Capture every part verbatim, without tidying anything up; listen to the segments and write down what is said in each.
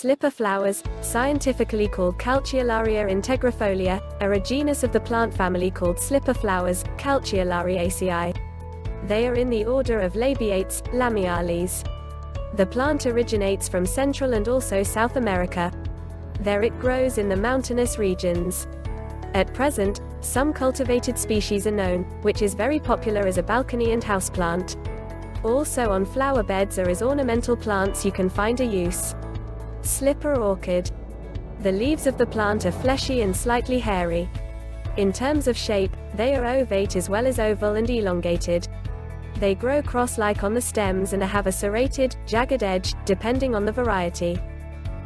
slipper flowers, scientifically called Calceolaria integrifolia, are a genus of the plant family called slipper flowers, Calceolariaceae. They are in the order of labiates, Lamiales. The plant originates from Central and also South America. There it grows in the mountainous regions. At present, some cultivated species are known, which is very popular as a balcony and houseplant. Also on flower beds or as ornamental plants you can find a use. Slipper orchid. The leaves of the plant are fleshy and slightly hairy. In terms of shape, they are ovate as well as oval and elongated. They grow cross-like on the stems and have a serrated, jagged edge, depending on the variety.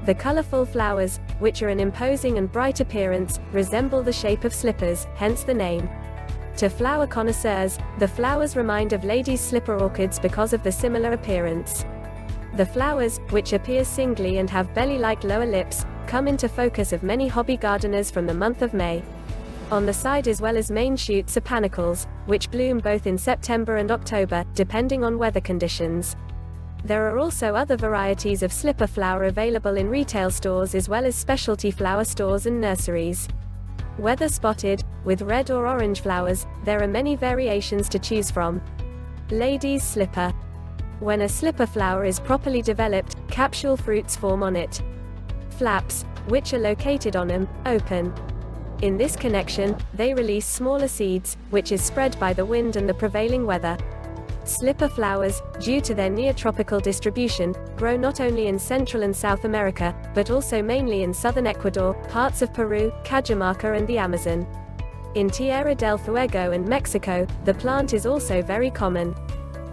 The colorful flowers, which are an imposing and bright appearance, resemble the shape of slippers, hence the name. To flower connoisseurs, the flowers remind of ladies' slipper orchids because of the similar appearance. The flowers, which appear singly and have belly-like lower lips, come into focus of many hobby gardeners from the month of May. On the side as well as main shoots are panicles, which bloom both in September and October, depending on weather conditions. There are also other varieties of slipper flower available in retail stores as well as specialty flower stores and nurseries. Whether spotted, with red or orange flowers, there are many variations to choose from. Ladies' slipper. When a slipper flower is properly developed, capsule fruits form on it. Flaps, which are located on them, open. In this connection, they release smaller seeds, which is spread by the wind and the prevailing weather. Slipper flowers, due to their neotropical distribution, grow not only in Central and South America, but also mainly in southern Ecuador, parts of Peru, Cajamarca and the Amazon. In Tierra del Fuego and Mexico, the plant is also very common.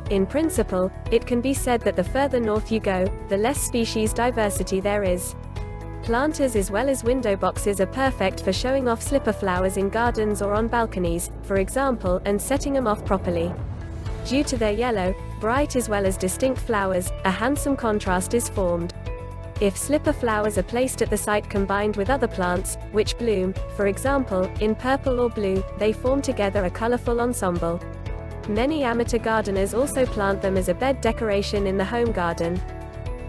In principle, it can be said that the further north you go, the less species diversity there is. Planters as well as window boxes are perfect for showing off slipper flowers in gardens or on balconies, for example, and setting them off properly. Due to their yellow, bright as well as distinct flowers, a handsome contrast is formed. If slipper flowers are placed at the site combined with other plants, which bloom, for example, in purple or blue, they form together a colorful ensemble. Many amateur gardeners also plant them as a bed decoration in the home garden.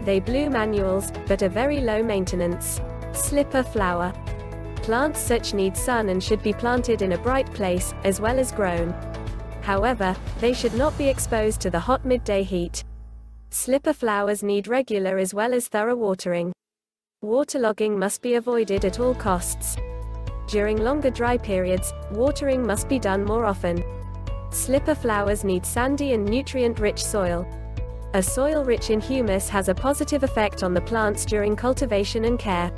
They bloom annuals, but are very low maintenance. Slipper flower. Plants such need sun and should be planted in a bright place, as well as grown. However, they should not be exposed to the hot midday heat. Slipper flowers need regular as well as thorough watering. Waterlogging must be avoided at all costs. During longer dry periods, watering must be done more often. Slipper flowers need sandy and nutrient-rich soil. A soil rich in humus has a positive effect on the plants during cultivation and care.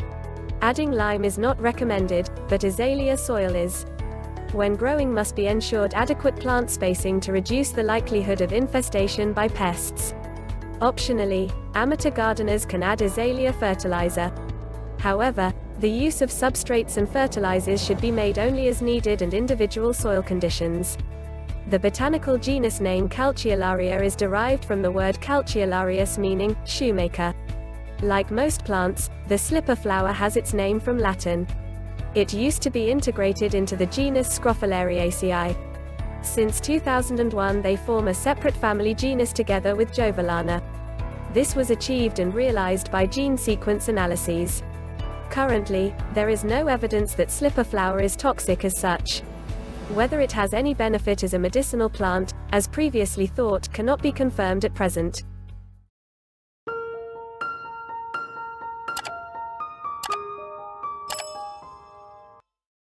Adding lime is not recommended, but azalea soil is. When growing must be ensured adequate plant spacing to reduce the likelihood of infestation by pests. Optionally, amateur gardeners can add azalea fertilizer. However, the use of substrates and fertilizers should be made only as needed and individual soil conditions. The botanical genus name Calceolaria is derived from the word calceolarius meaning, shoemaker. Like most plants, the slipper flower has its name from Latin. It used to be integrated into the genus Scrophulariaceae. Since two thousand one they form a separate family genus together with Jovellana. This was achieved and realized by gene sequence analyses. Currently, there is no evidence that slipper flower is toxic as such. Whether it has any benefit as a medicinal plant, as previously thought, cannot be confirmed at present.